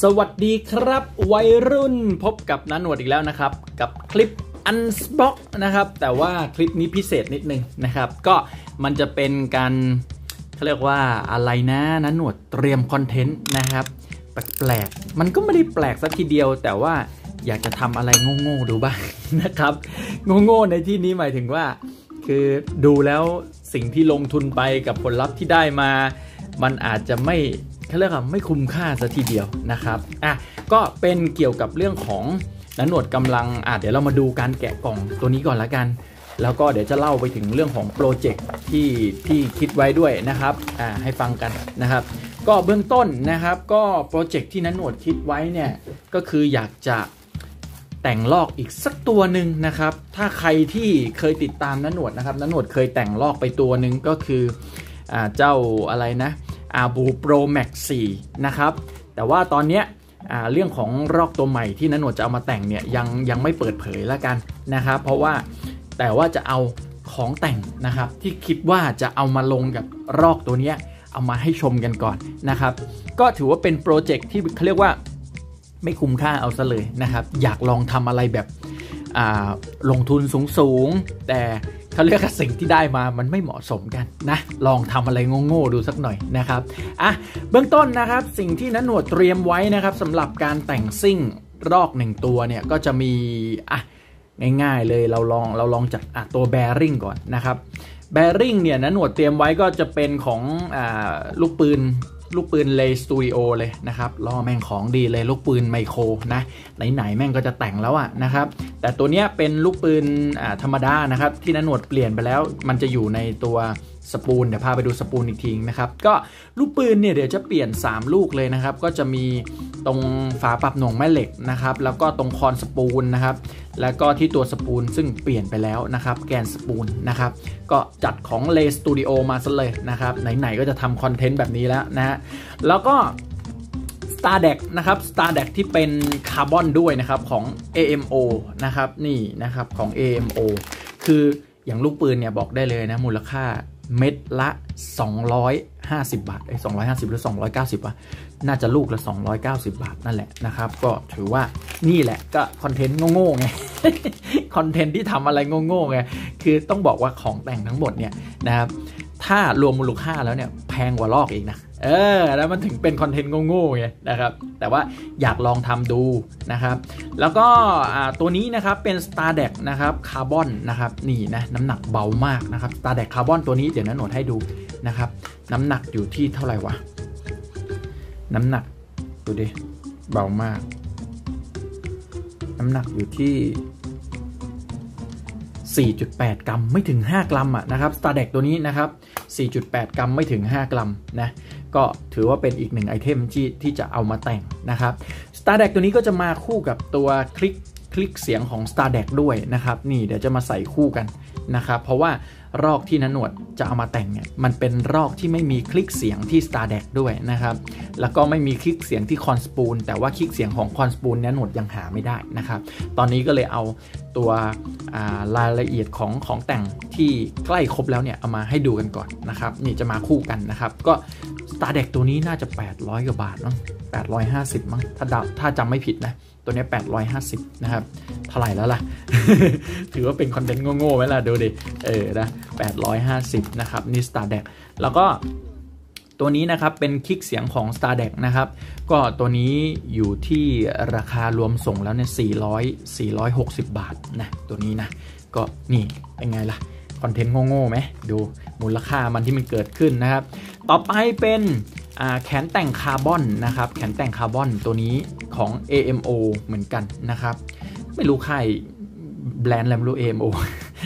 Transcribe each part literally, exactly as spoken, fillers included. สวัสดีครับวัยรุ่นพบกับนันหนวดอีกแล้วนะครับกับคลิป Unbox นะครับแต่ว่าคลิปนี้พิเศษนิดนึงนะครับก็มันจะเป็นการเขาเรียกว่าอะไรนะนันหนวดเตรียมคอนเทนต์นะครับแปลกๆมันก็ไม่ได้แปลกสักทีเดียวแต่ว่าอยากจะทำอะไรโง่ๆดูบ้างนะครับโง่ๆในที่นี้หมายถึงว่าคือดูแล้วสิ่งที่ลงทุนไปกับผลลัพธ์ที่ได้มามันอาจจะไม่เขาเรียกว่าไม่คุ้มค่าซะทีเดียวนะครับอ่ะก็เป็นเกี่ยวกับเรื่องของนันหนวดกำลังอ่ะเดี๋ยวเรามาดูการแกะกล่องตัวนี้ก่อนละกันแล้วก็เดี๋ยวจะเล่าไปถึงเรื่องของโปรเจกต์ที่ที่คิดไว้ด้วยนะครับอ่าให้ฟังกันนะครับก็เบื้องต้นนะครับก็โปรเจกต์ที่นันหนวดคิดไว้เนี่ยก็คืออยากจะแต่งลอกอีกสักตัวหนึ่งนะครับถ้าใครที่เคยติดตามนันหนวดนะครับนันหนวดเคยแต่งลอกไปตัวหนึ่งก็คืออ่าเจ้าอะไรนะอาบูโปรแม็กซี่นะครับแต่ว่าตอนเนี้ยเรื่องของลอกตัวใหม่ที่นันหนวดจะเอามาแต่งเนี่ยยังยังไม่เปิดเผยละกันนะครับเพราะว่าแต่ว่าจะเอาของแต่งนะครับที่คิดว่าจะเอามาลงกับลอกตัวเนี้ยเอามาให้ชมกันก่อนนะครับก็ถือว่าเป็นโปรเจกต์ที่เขาเรียกว่าไม่คุ้มค่าเอาซะเลยนะครับอยากลองทำอะไรแบบลงทุนสูงๆแต่เขาเรียกว่าสิ่งที่ได้มามันไม่เหมาะสมกันนะลองทำอะไรโง่ๆดูสักหน่อยนะครับอ่ะเบื้องต้นนะครับสิ่งที่นันหนวดเตรียมไว้นะครับสำหรับการแต่งซิ่งลอกหนึ่งตัวเนี่ยก็จะมีอ่ะง่ายๆเลยเราลองเราลองจากอ่ะตัวแบริ่งก่อนนะครับแบริ่งเนี่ยนันหนวดเตรียมไว้ก็จะเป็นของอ่าลูกปืนลูกปืน Lay Studio เลยนะครับล่อแม่งของดีเลยลูกปืนไมโครนะไหนๆแม่งก็จะแต่งแล้วอะนะครับแต่ตัวเนี้ยเป็นลูกปืนธรรมดานะครับที่นันหนวดเปลี่ยนไปแล้วมันจะอยู่ในตัวสปูลเดี๋ยวพาไปดูสปูลอีกทีนะครับก็ลูกปืนเนี่ยเดี๋ยวจะเปลี่ยนสามลูกเลยนะครับก็จะมีตรงฝาปรับหน่วงแม่เหล็กนะครับแล้วก็ตรงคอนสปูลนะครับแล้วก็ที่ตัวสปูลซึ่งเปลี่ยนไปแล้วนะครับแกนสปูลนะครับก็จัดของ Lay Studio มาซะเลยนะครับไหนๆก็จะทำคอนเทนต์แบบนี้แล้วนะฮะแล้วก็ Star Deck นะครับ Star Deck ที่เป็นคาร์บอนด้วยนะครับของ เอ เอ็ม โอ นะครับนี่นะครับของ เอ เอ็ม โอ คืออย่างลูกปืนเนี่ยบอกได้เลยนะมูลค่าเม็ดละสองร้อยห้าสิบบาทไอ้สองร้อยห้าสิบหรือสองร้อยเก้าสิบวะน่าจะลูกละสองร้อยเก้าสิบบาทนั่นแหละนะครับก็ถือว่านี่แหละก็คอนเทนต์โง่ๆไงคอนเทนต์ที่ทำอะไรโง่ๆไงคือต้องบอกว่าของแต่งทั้งหมดเนี่ยนะครับถ้ารวมมูลค่าแล้วเนี่ยแพงกว่าลอกอีกนะเออแล้วมันถึงเป็นคอนเทนต์โง่ๆไงนะครับแต่ว่าอยากลองทำดูนะครับแล้วก็ตัวนี้นะครับเป็น Star Deck นะครับคาร์บอนนะครับนี่นะน้ำหนักเบามากนะครับ Star Deck คาร์บอนตัวนี้เดี๋ยวนันหนวดให้ดูนะครับน้ำหนักอยู่ที่เท่าไหร่วะน้ำหนักดูดิเบามากน้ำหนักอยู่ที่ สี่จุดแปด กรัมไม่ถึงห้ากรัมอะนะครับ Star Deck ตัวนี้นะครับ สี่จุดแปด กรัมไม่ถึงห้ากรัมนะก็ถือว่าเป็นอีกหนึ่งไอเทมที่ที่จะเอามาแต่งนะครับ Star Deck ตัวนี้ก็จะมาคู่กับตัวคลิกคลิกเสียงของ Star Deck ด้วยนะครับนี่เดี๋ยวจะมาใส่คู่กันนะครับเพราะว่ารอกที่นันหนวดจะเอามาแต่งเนี่ยมันเป็นรอกที่ไม่มีคลิกเสียงที่ Star Deck ด้วยนะครับแล้วก็ไม่มีคลิกเสียงที่คอนสปูลแต่ว่าคลิกเสียงของคอนสปูลนันหนวดยังหาไม่ได้นะครับตอนนี้ก็เลยเอาตัวรายละเอียดของของแต่งที่ใกล้ครบแล้วเนี่ยเอามาให้ดูกันก่อนนะครับนี่จะมาคู่กันนะครับก็ Star Deck ตัวนี้น่าจะแปดร้อยกว่าบาทเนาะแปดร้อยห้าสิบมั้งถ้าถ้าจำไม่ผิดนะตัวนี้แปดร้อยห้าสิบนะครับเท่าไหร่แล้วล่ะ ถือว่าเป็นคอนเทนต์โง่ๆไว้ล่ะดูดิเออนะแปดร้อยห้าสิบนะครับนี่ Star Deck แล้วก็ตัวนี้นะครับเป็นคลิกเสียงของ Star Deck นะครับก็ตัวนี้อยู่ที่ราคารวมส่งแล้วเนี่ยสี่ร้อย สี่ร้อยหกสิบบาทนะตัวนี้นะก็นี่เป็นไงล่ะคอนเทนต์โง่ๆไหมดูมูลค่ามันที่มันเกิดขึ้นนะครับต่อไปเป็นแขนแต่งคาร์บอนนะครับแขนแต่งคาร์บอนตัวนี้ของ เอ เอ็ม โอ เหมือนกันนะครับไม่รู้ใครแบรนด์อะไรไม่รู้ เอ เอ็ม โอ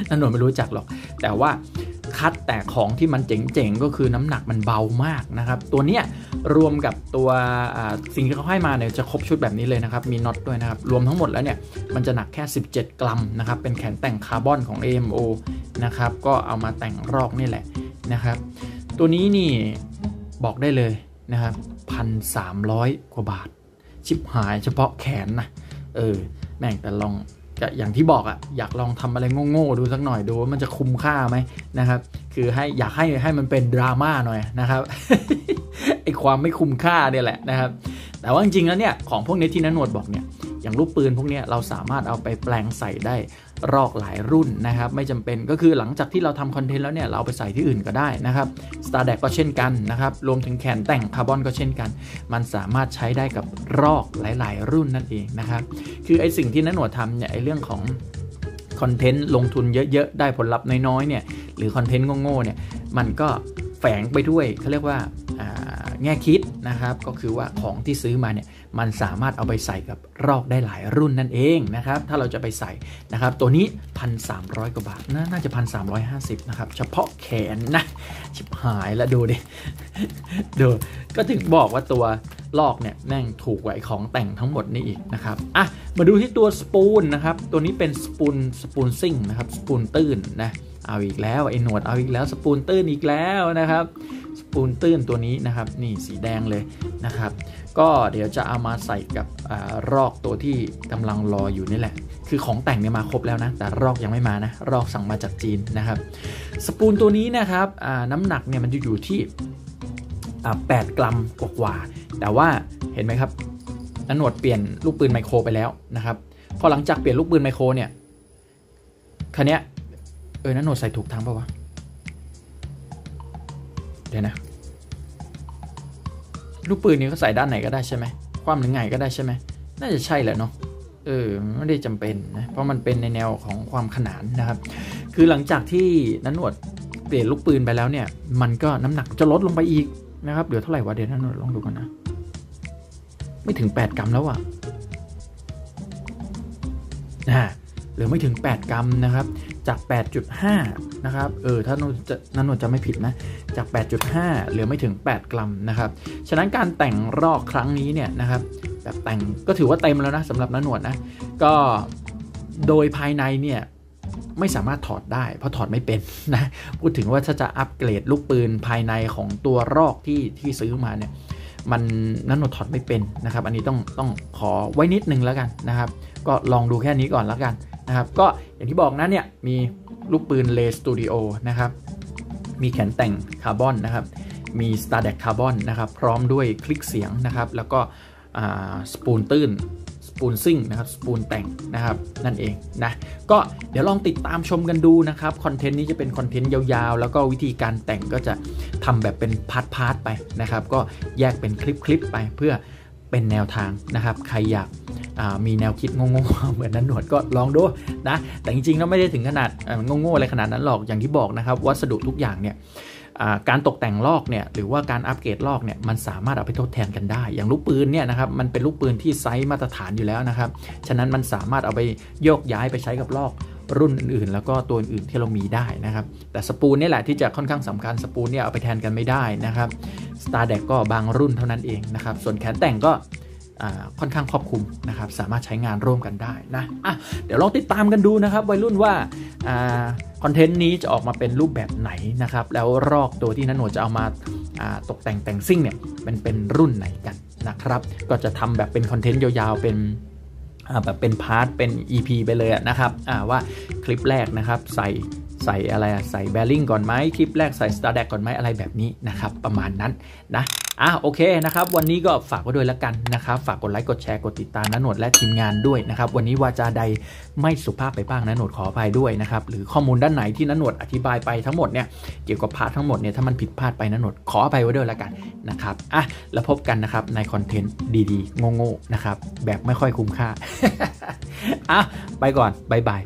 นันหนวดไม่รู้จักหรอกแต่ว่าคัดแต่ของที่มันเจ๋งๆก็คือน้ำหนักมันเบามากนะครับตัวเนี้ยรวมกับตัวสิ่งที่เขาให้มาเนี่ยจะครบชุดแบบนี้เลยนะครับมีน็อตด้วยนะครับรวมทั้งหมดแล้วเนี่ยมันจะหนักแค่สิบเจ็ดกรัมนะครับเป็นแขนแต่งคาร์บอนของ เอ เอ็ม โอ นะครับก็เอามาแต่งรอกนี่แหละนะครับตัวนี้นี่บอกได้เลยนะครับ หนึ่งพันสามร้อย กว่าบาทชิบหายเฉพาะแขนนะเออแม่งแต่ลองอย่างที่บอกอะอยากลองทำอะไรโง่ๆดูสักหน่อยดูว่ามันจะคุ้มค่าไหมนะครับคือให้อยากให้ให้มันเป็นดราม่าหน่อยนะครับ ไอความไม่คุ้มค่าเนี่ยแหละนะครับ แต่ว่าจริงๆแล้วเนี่ยของพวกนี้ที่นันนวดบอกเนี่ยอย่างลูกปืนพวกนี้เราสามารถเอาไปแปลงใส่ได้รอกหลายรุ่นนะครับไม่จำเป็นก็คือหลังจากที่เราทำคอนเทนต์แล้วเนี่ยเราไปใส่ที่อื่นก็ได้นะครับ Star Deck ก็เช่นกันนะครับรวมถึงแขนแต่งคาร์บอนก็เช่นกันมันสามารถใช้ได้กับรอกหลายๆรุ่นนั่นเองนะครับคือไอ้สิ่งที่นันนวดทำเนี่ยไอ้เรื่องของคอนเทนต์ลงทุนเยอะๆได้ผลลัพธ์น้อยๆเนี่ยหรือคอนเทนต์โง่ๆเนี่ยมันก็แฝงไปด้วยเขาเรียกว่าแง่คิดนะครับก็คือว่าของที่ซื้อมาเนี่ยมันสามารถเอาไปใส่กับรอกได้หลายรุ่นนั่นเองนะครับถ้าเราจะไปใส่นะครับตัวนี้ หนึ่งพันสามร้อย กว่าบาทน่าจะ หนึ่งพันสามร้อยห้าสิบ นะครับเฉพาะแขนนะชิบหายแล้วดูดิ ดูก็ถึงบอกว่าตัวลอกเนี่ยแม่งถูกกว่าไอ้ของแต่งทั้งหมดนี่อีกนะครับอ่ะมาดูที่ตัวสปูนนะครับตัวนี้เป็นสปูนสปูนซิ่งนะครับสปูนตื้นนะเอาอีกแล้วไอ้หนวดเอาอีกแล้วสปูนตื้นอีกแล้วนะครับสปูนตื้นตัวนี้นะครับนี่สีแดงเลยนะครับก็เดี๋ยวจะเอามาใส่กับรอกตัวที่กำลังรออยู่นี่แหละคือของแต่งเนี่ยมาครบแล้วนะแต่รอกยังไม่มานะรอกสั่งมาจากจีนนะครับสปูนตัวนี้นะครับน้ำหนักเนี่ยมันอยู่ที่แปดกรัมกว่าๆแต่ว่าเห็นไหมครับนันนวดเปลี่ยนลูกปืนไมโครไปแล้วนะครับพอหลังจากเปลี่ยนลูกปืนไมโครเนี่ยคันนี้เออนันนวดใส่ถูกทางป่าวะเดี๋ยวนะลูกปืนนี้ก็ใส่ด้านไหนก็ได้ใช่ไหมความหรือไงก็ได้ใช่ไหมน่าจะใช่แหละเนาะเออไม่ได้จำเป็นนะเพราะมันเป็นในแนวของความขนานนะครับคือหลังจากที่นันนวดเปลี่ยนลูกปืนไปแล้วเนี่ยมันก็น้ำหนักจะลดลงไปอีกนะครับเดี๋ยวเท่าไหร่วะเดี๋ยวนันนวดลองดูก่อนนะไม่ถึงแปดกรัมแล้วอ่ะนะหรือไม่ถึงแปดกรัมนะครับจาก แปดจุดห้า นะครับเออถ้านันนวดจะไม่ผิดนะจาก แปดจุดห้า เหลือไม่ถึงแปดกรัมนะครับฉะนั้นการแต่งรอกครั้งนี้เนี่ยนะครับแบบแต่งก็ถือว่าเต็มแล้วนะสำหรับนันนวดนะก็โดยภายในเนี่ยไม่สามารถถอดได้เพราะถอดไม่เป็นนะพูดถึงว่าถ้าจะอัปเกรดลูกปืนภายในของตัวรอกที่ที่ซื้อมาเนี่ยมันนันนวดถอดไม่เป็นนะครับอันนี้ต้องต้องขอไว้นิดนึงแล้วกันนะครับก็ลองดูแค่นี้ก่อนแล้วกันนะครับก็อย่างที่บอกนะเนี่ยมีลูกปืน Lay Studio นะครับมีแขนแต่งคาร์บอนนะครับมี Star Deck คาร์บอนนะครับพร้อมด้วยคลิกเสียงนะครับแล้วก็สปูนตื้นสปูนซิ่งนะครับสปูนแต่งนะครับนั่นเองนะก็เดี๋ยวลองติดตามชมกันดูนะครับคอนเทนต์นี้จะเป็นคอนเทนต์ยาวๆแล้วก็วิธีการแต่งก็จะทำแบบเป็นพาร์ทๆไปนะครับก็แยกเป็นคลิปๆไปเพื่อเป็นแนวทางนะครับใครอยากมีแนวคิดงงๆเหมือนนันนวดก็ลองดูนะแต่จริงๆแล้วไม่ได้ถึงขนาดงงๆอะไรขนาดนั้นหรอกอย่างที่บอกนะครับวัสดุทุกอย่างเนี่ยการตกแต่งลอกเนี่ยหรือว่าการอัปเกรดลอกเนี่ยมันสามารถเอาไปทดแทนกันได้อย่างลูกปืนเนี่ยนะครับมันเป็นลูกปืนที่ไซส์มาตรฐานอยู่แล้วนะครับฉะนั้นมันสามารถเอาไปโยกย้ายไปใช้กับลอกรุ่นอื่นๆแล้วก็ตัวอื่นที่เรามีได้นะครับแต่สปูนนี่แหละที่จะค่อนข้างสำคัญสปูนเนี่ยเอาไปแทนกันไม่ได้นะครับ Star Deck ก็บางรุ่นเท่านั้นเองนะครับส่วนแขนแต่งก็ค่อนข้างครอบคลุมนะครับสามารถใช้งานร่วมกันได้นะอ่ะเดี๋ยวลองติดตามกันดูนะครับวัยรุ่นว่าคอนเทนต์นี้จะออกมาเป็นรูปแบบไหนนะครับแล้วรอกตัวที่นันนวดจะเอามาตกแต่งแต่งซิ่งเนี่ยเป็นเป็นรุ่นไหนกันนะครับก็จะทำแบบเป็นคอนเทนต์ยาวๆเป็นแบบเป็นพาร์ทเป็น อี พี ไปเลยนะครับว่าคลิปแรกนะครับใส่ใส่อะไรใส่แบริ่งก่อนไหมคลิปแรกใส่ Star Deck ก่อนไหมอะไรแบบนี้นะครับประมาณนั้นนะอ่ะโอเคนะครับวันนี้ก็ฝากไว้ด้วยแล้วกันนะครับฝากกดไลค์กดแชร์กดติดตามนันนวดและทีมงานด้วยนะครับวันนี้วาจาใดไม่สุภาพไปบ้างนันนวดขออภัยด้วยนะครับหรือข้อมูลด้านไหนที่นันนวดอธิบายไปทั้งหมดเนี่ยเกี่ยวกับพาร์ททั้งหมดเนี่ยถ้ามันผิดพลาดไปนันนวดขออภัยไว้ด้วยแล้วกันนะครับอ่ะแล้วพบกันนะครับในคอนเทนต์ดีๆโง่ๆนะครับแบบไม่ค่อยคุ้มค่าอ่ะไปก่อนบายบาย